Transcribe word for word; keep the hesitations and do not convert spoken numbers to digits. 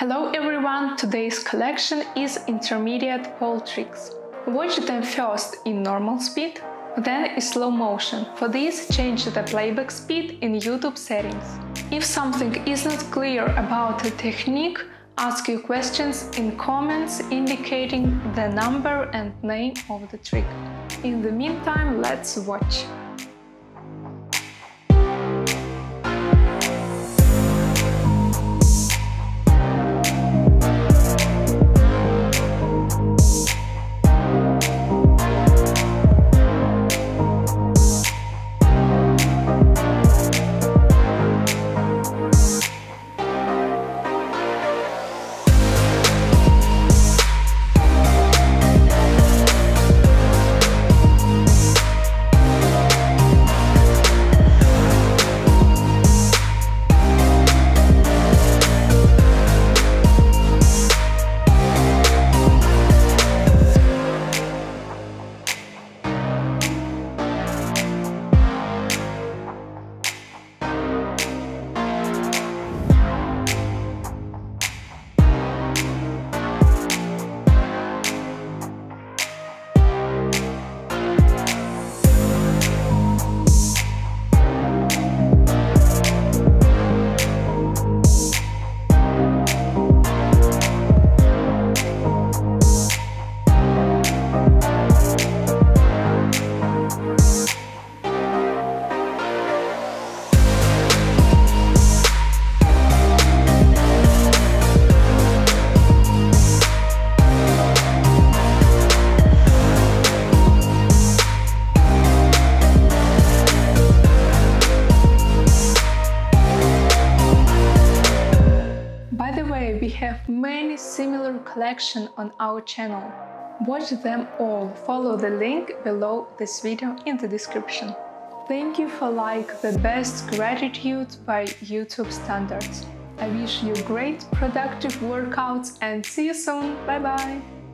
Hello everyone, today's collection is intermediate pole tricks. Watch them first in normal speed, then in slow motion. For this, change the playback speed in YouTube settings. If something isn't clear about the technique, ask your questions in comments indicating the number and name of the trick. In the meantime, let's watch. We have many similar collections on our channel. Watch them all, follow the link below this video in the description. Thank you for like the best gratitude by YouTube standards. I wish you great productive workouts and see you soon, bye bye!